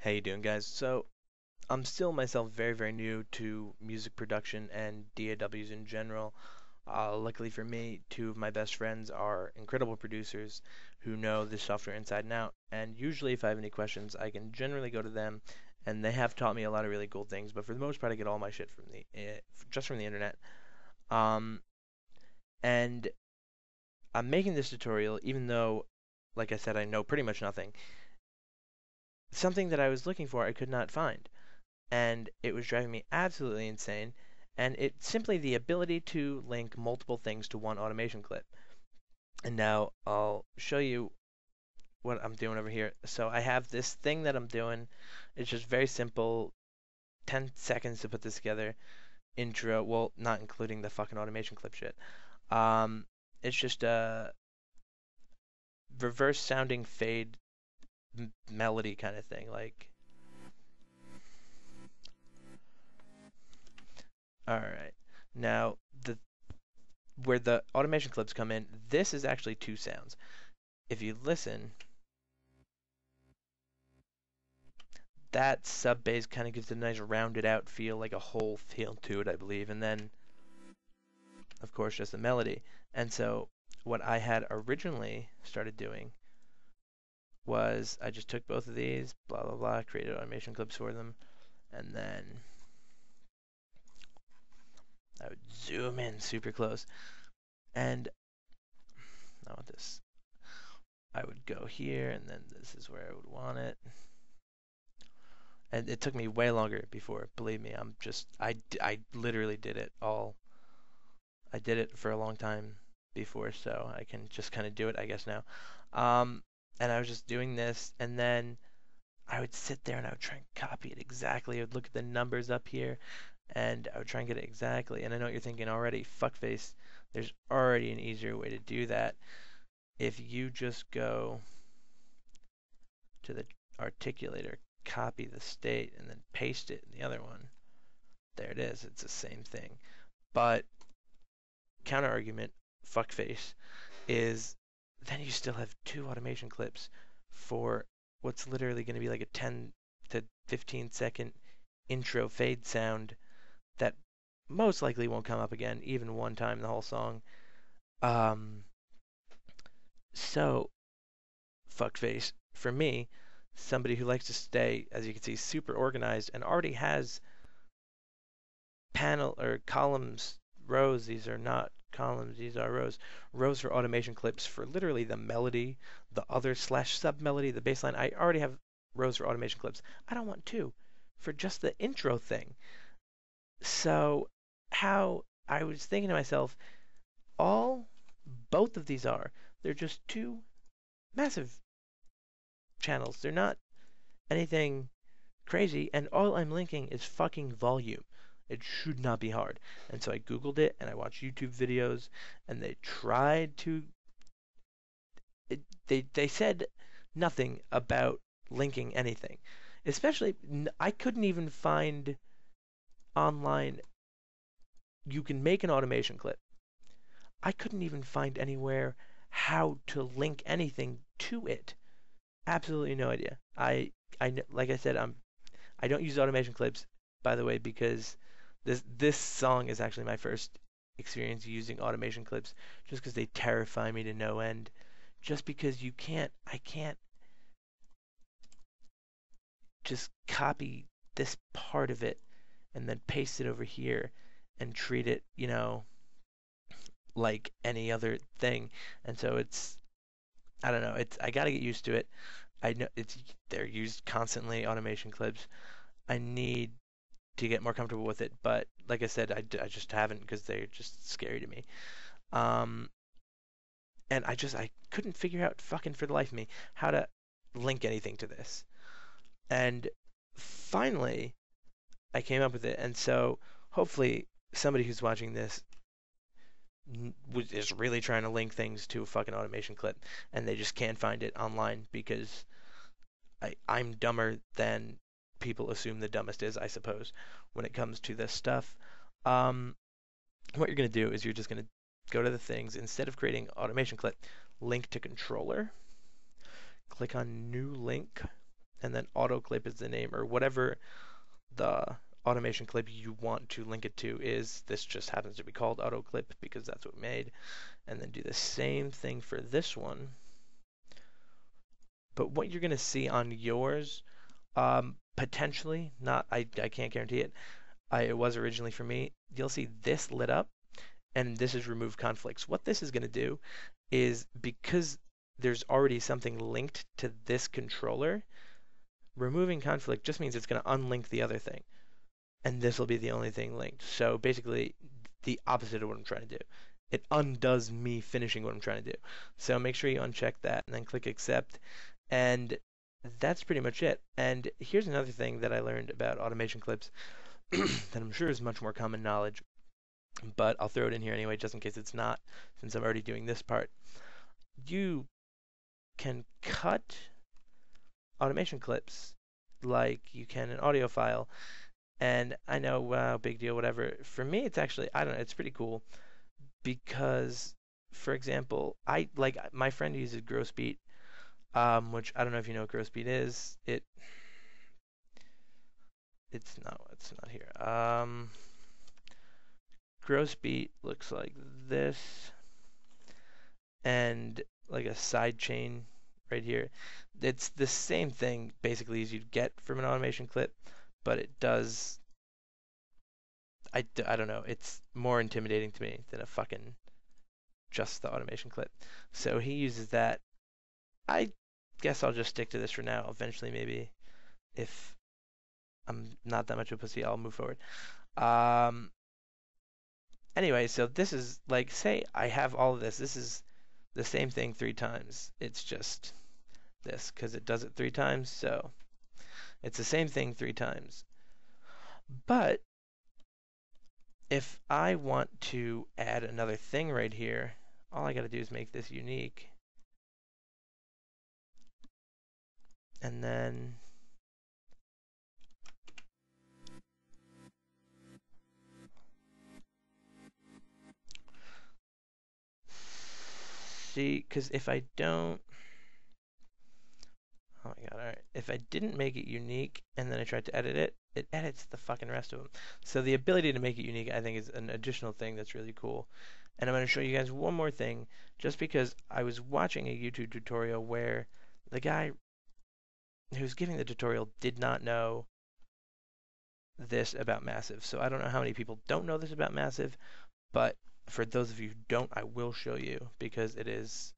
How you doing, guys? So I'm still myself very new to music production and DAWs in general. Luckily for me, two of my best friends are incredible producers who know this software inside and out, and usually if I have any questions I can generally go to them, and they have taught me a lot of really cool things, but for the most part I get all my shit from the just from the internet. And I'm making this tutorial even though, like I said, I know pretty much nothing. Something that I was looking for I could not find, and it was driving me absolutely insane, and it's simply the ability to link multiple things to one automation clip. And now I'll show you what I'm doing over here. So I have this thing that I'm doing. It's just very simple, 10 seconds to put this together, intro, well, not including the fucking automation clip shit. It's just a reverse sounding fade melody kind of thing, like. Alright, now where the automation clips come in, this is actually two sounds. If you listen, that sub bass kind of gives it a nice rounded out feel, like a whole feel to it, I believe, and then of course just the melody. And so what I had originally started doing was I just took both of these, blah blah blah, created automation clips for them, and then I would zoom in super close, and I want this. I would go here, and then this is where I would want it. And it took me way longer before, believe me. I literally did it all. I did it for a long time before, so I can just kind of do it, I guess, now. And I was just doing this, and then I would sit there and I would try and copy it exactly. I would look at the numbers up here, and I would try and get it exactly. And I know what you're thinking already, fuckface, there's already an easier way to do that. If you just go to the articulator, copy the state, and then paste it in the other one, there it is, it's the same thing. But counter argument, fuckface, is then you still have two automation clips for what's literally going to be like a 10 to 15 second intro fade sound that most likely won't come up again, even one time the whole song. So, fuckface, for me, somebody who likes to stay, as you can see, super organized and already has panel or columns, rows, these are not columns, these are rows, rows for automation clips for literally the melody, the other slash sub melody, the bass line. I already have rows for automation clips. I don't want two for just the intro thing. So how I was thinking to myself, both of these are, they're just two massive channels. They're not anything crazy, and all I'm linking is fucking volume. It should not be hard. And so I Googled it, and I watched YouTube videos, and they tried to, they said nothing about linking anything. Especially, I couldn't even find online, you can make an automation clip. I couldn't even find anywhere how to link anything to it. Absolutely no idea. I like I said, I don't use automation clips, by the way, because this song is actually my first experience using automation clips, just because they terrify me to no end. Just because you can't, I can't just copy this part of it and then paste it over here and treat it, you know, like any other thing. And so it's, I don't know, it's, I gotta get used to it. I know it's, they're used constantly, automation clips. I need to get more comfortable with it, but like I said, I just haven't, because they're just scary to me. And I couldn't figure out fucking for the life of me how to link anything to this. And finally, I came up with it, and so hopefully somebody who's watching this is really trying to link things to a fucking automation clip, and they just can't find it online because I'm dumber than people assume the dumbest is, I suppose, when it comes to this stuff. What you're going to do is you're just going to go to the things. Instead of creating automation clip, link to controller, click on new link, and then auto clip is the name, or whatever the automation clip you want to link it to is. This just happens to be called auto clip because that's what we made. And then do the same thing for this one. But what you're going to see on yours, potentially, I can't guarantee it, it was originally for me, you'll see this lit up, and this is remove conflicts. What this is going to do is, because there's already something linked to this controller, removing conflict just means it's going to unlink the other thing, and this will be the only thing linked. So basically the opposite of what I'm trying to do. It undoes me finishing what I'm trying to do. So make sure you uncheck that and then click accept, and that's pretty much it. And here's another thing that I learned about automation clips that I'm sure is much more common knowledge, but I'll throw it in here anyway just in case it's not, since I'm already doing this part. You can cut automation clips like you can an audio file, and I know, wow, big deal, whatever. For me, it's actually, I don't know, it's pretty cool because, for example, my friend uses Gross Beat, which I don't know if you know what Gross Beat is. It's not here. Gross Beat looks like this, and like a side chain right here. It's the same thing basically as you'd get from an automation clip, but it does, I don't know, it's more intimidating to me than a fucking just the automation clip. So he uses that. I guess I'll just stick to this for now. Eventually, maybe if I'm not that much of a pussy, I'll move forward. Anyway, so this is like, say I have all of this. This is the same thing 3 times. It's just this because it does it 3 times. So it's the same thing 3 times. But if I want to add another thing right here, all I got to do is make this unique. And then see, because if I don't, oh my god, all right, if I didn't make it unique and then I tried to edit it, it edits the fucking rest of them. So the ability to make it unique, I think, is an additional thing that's really cool. And I'm going to show you guys one more thing, just because I was watching a YouTube tutorial where the guy who's giving the tutorial did not know this about Massive. So I don't know how many people don't know this about Massive, but for those of you who don't, I will show you, because it is,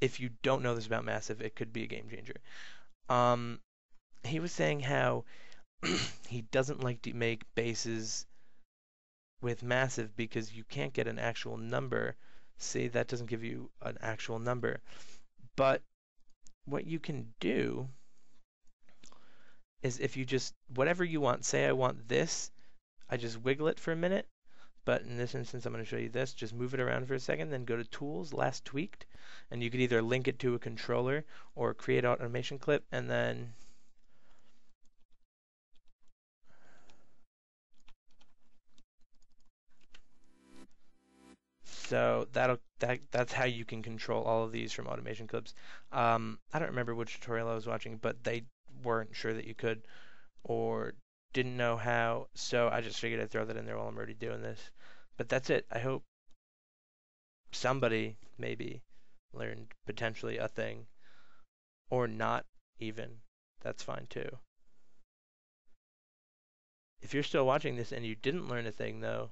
if you don't know this about Massive, it could be a game changer. He was saying how he doesn't like to make bases with Massive because you can't get an actual number. See, that doesn't give you an actual number. But what you can do is, if you just, whatever you want, say I want this, I just wiggle it for a minute, but in this instance I'm going to show you this, just move it around for a second, then go to tools, last tweaked, and you could either link it to a controller or create automation clip, and then so that's how you can control all of these from automation clips. I don't remember which tutorial I was watching, but they weren't sure that you could or didn't know how, so I just figured I'd throw that in there while I'm already doing this. But that's it. I hope somebody maybe learned potentially a thing, or not even. That's fine too. If you're still watching this and you didn't learn a thing though,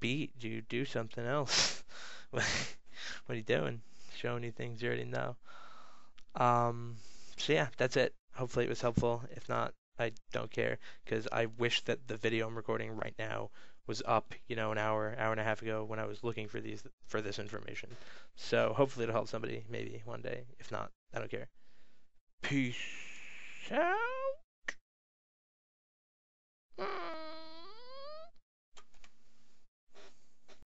beat, do something else. What are you doing? Showing you things you already know. So yeah, that's it. Hopefully it was helpful. If not, I don't care, because I wish that the video I'm recording right now was up, you know, an hour and a half ago when I was looking for this information. So hopefully it'll help somebody, maybe one day. If not, I don't care. Peace out.